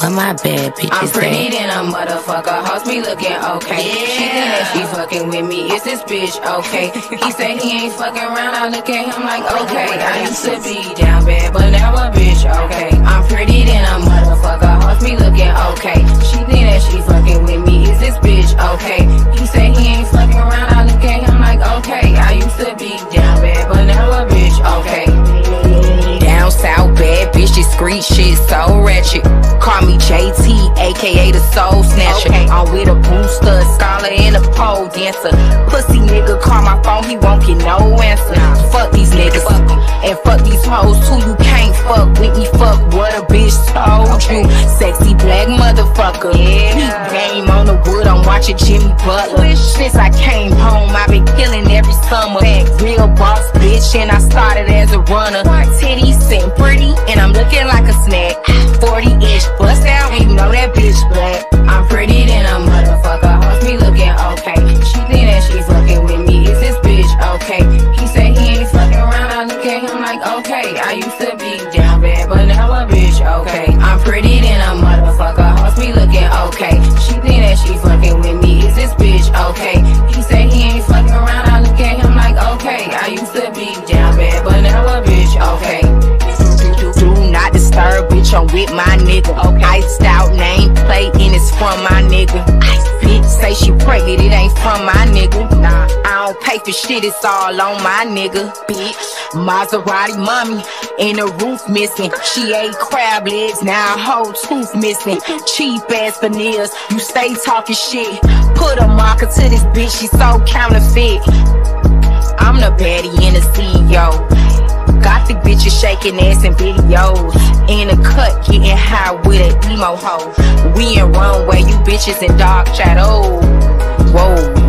Where my bad bitches at? I'm pretty than a motherfucker, hoes be looking okay. She think that she fucking with me, is this bitch okay? He said he ain't fucking around, I look at him like okay. I used to be down bad, but now a bitch okay. I'm pretty than a motherfucker, hoes be looking okay. She think that she fucking with me, is this bitch okay? He said he ain't fucking around, I look at him like okay. I used to be down bad, but now a bitch okay. Down south bad bitches, street shit so ratchet. Call me JT, aka the soul snatcher. Okay. I'm with a booster, a scholar, and a pole dancer. Pussy nigga call my phone, he won't get no answer. Fuck these niggas, fuck em. And fuck these hoes too. You can't fuck with me, fuck what a bitch told you. Sexy black motherfucker. Yeah. Game on the wood, I'm watching Jimmy Butler. Since I came home, I've been killing every summer. Real boss bitch, and I started as a runner. Titties sitting pretty, and I'm looking like a snack. 40-inch bust down, and you know that bitch black. I'm pretty than a motherfucker, hoes be looking okay. She think that she fucking with me, is this bitch okay? He said he ain't fucking around, I look at him like okay. I used to be down bad, but now a bitch okay. I'm pretty than a motherfucker, hoes be looking okay. She think that she fucking with me, is this bitch okay? He said he ain't fucking around, I look at him like okay. I used to be down bad, but now a bitch okay. Do not disturb, bitch, I'm with my nigga. Okay. Iced out nameplate, and it's from my nigga. Ice. Bitch say she pregnant, it ain't from my nigga. Nah, I don't pay for shit, it's all on my nigga. Bitch, Maserati mommy, and the roof missing. She ate crab legs, now a whole tooth missing. Cheap ass veneers, you stay talking shit. Put a marker to this bitch, she so counterfeit. I'm the baddie and the CEO. Gothic bitches shaking ass in videos. In a cut, getting high with an emo hoe. We in runway, you bitches in dark shadow. Whoa.